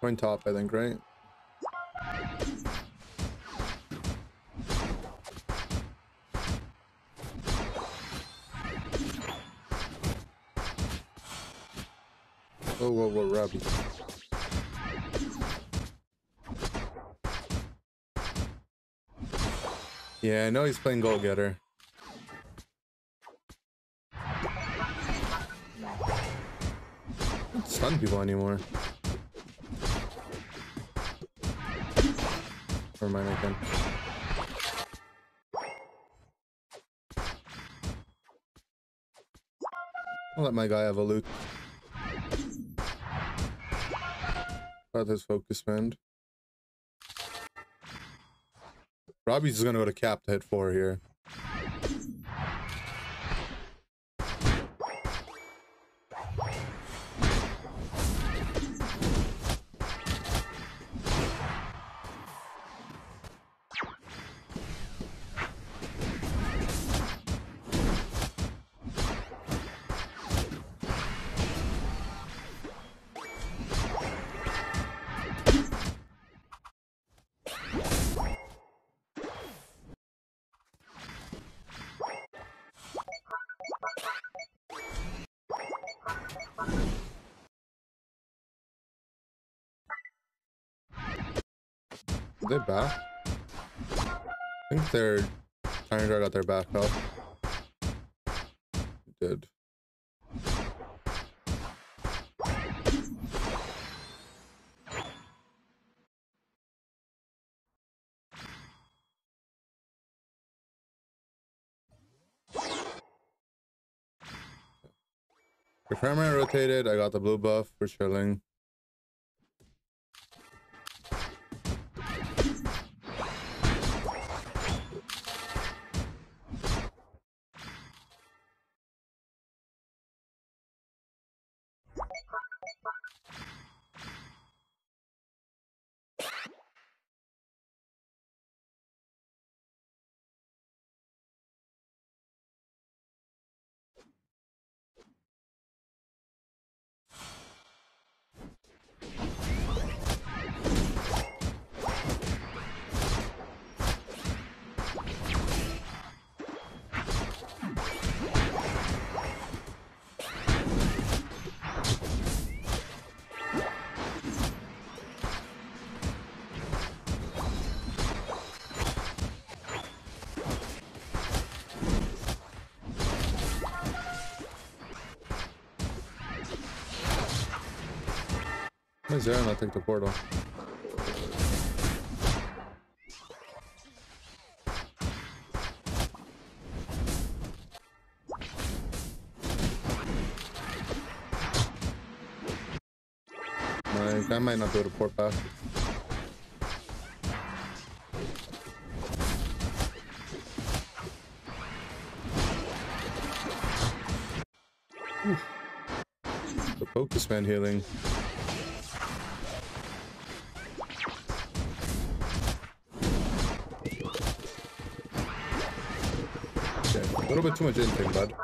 Coin top, I think, right? Oh, whoa, Robbie. Yeah, I know he's playing goal getter. I don't stun people anymore. Never mind, I can. I'll let my guy have a loot. His focus spend. Robbie's just gonna go to cap to hit 4 here. Are they back? I think they're trying to get their back up. Good. The primary rotated, I got the blue buff, we're chilling. He's there and I'll take the portal. I might not be able to port back. Oof. The focus man healing. A little bit too much inting, bud.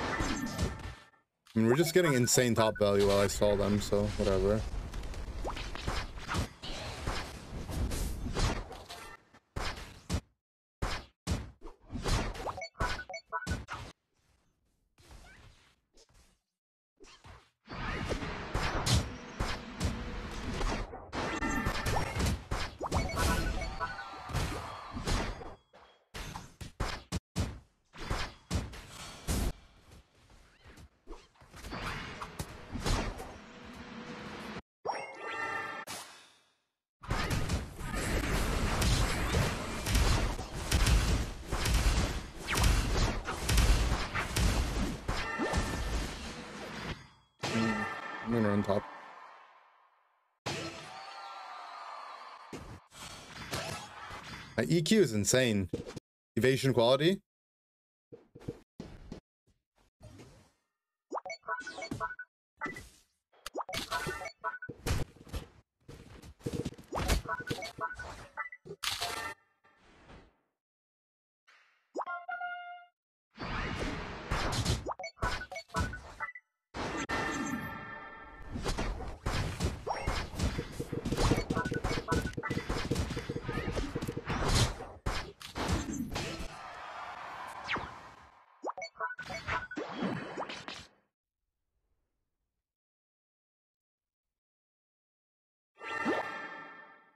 I mean, we're just getting insane top value while I stall them, so whatever. I'm gonna run top. My EQ is insane. Evasion quality.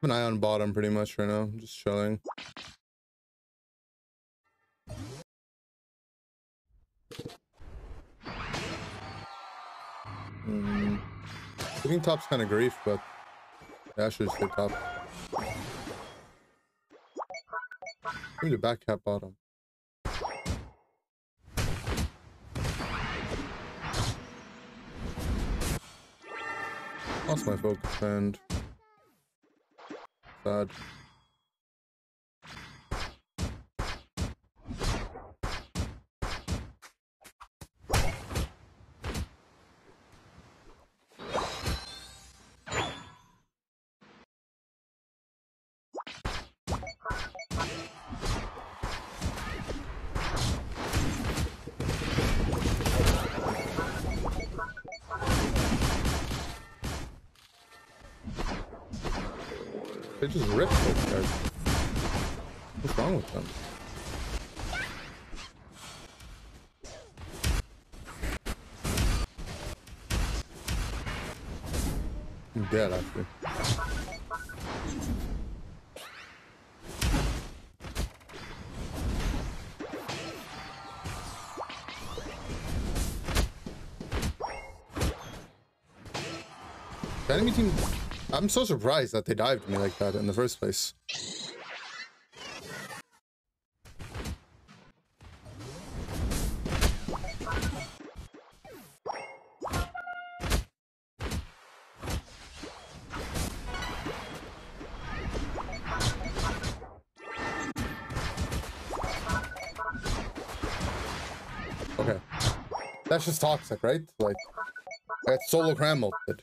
An eye on bottom pretty much right now. I'm just chilling. I think top's kind of grief, but I should just hit top. I need to back cap bottom. Lost my focus and sad. They just ripped those guys. What's wrong with them? I'm dead, actually. The enemy team... I'm so surprised that they dived me like that in the first place. Okay. That's just toxic, right? Like, I got solo cram molted.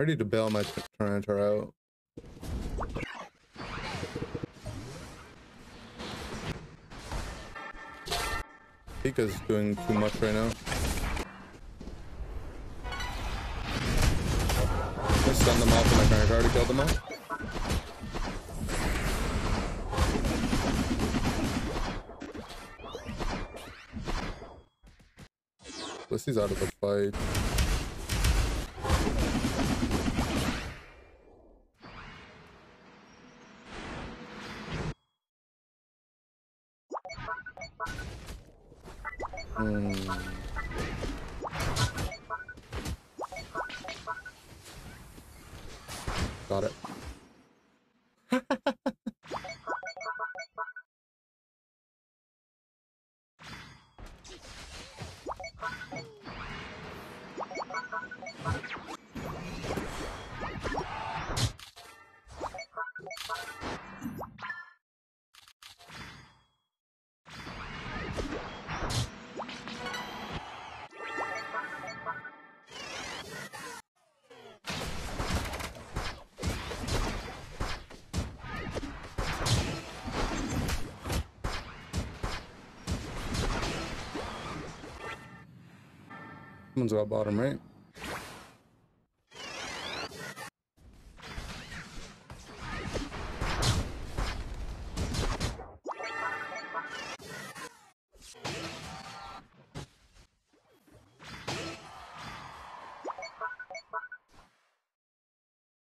I need to bail my Tyranitar out. Pika's doing too much right now. I stun them off and my Tyranitar to kill them all. Blissy's out of the fight. Got it. Someone's got bottom, right?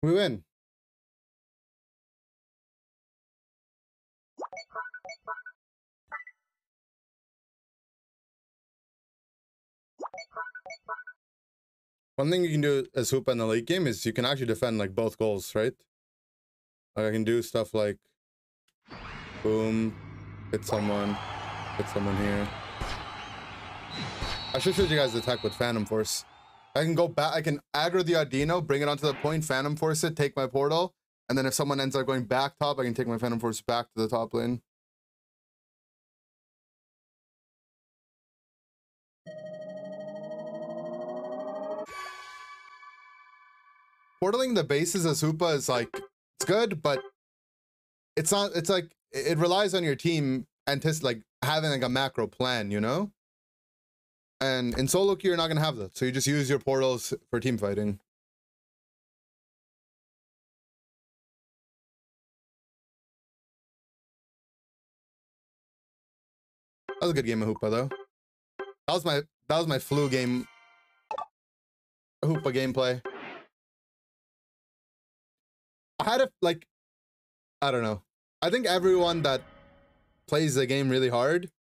We win. One thing you can do as Hoopa in the late game is you can actually defend like both goals, right? Like I can do stuff like boom, hit someone here. I should show you guys the attack with Phantom Force. I can go back, I can aggro the Audino, bring it onto the point, Phantom Force it, take my portal, and then if someone ends up going back top, I can take my Phantom Force back to the top lane. portaling the bases as Hoopa is like, it's good, but it's not, it's like, it relies on your team like having like a macro plan, you know? And in solo queue, you're not going to have that. So you just use your portals for team fighting. That was a good game of Hoopa though. That was my flu game. Hoopa gameplay. I had a, like, I don't know. I think everyone that plays the game really hard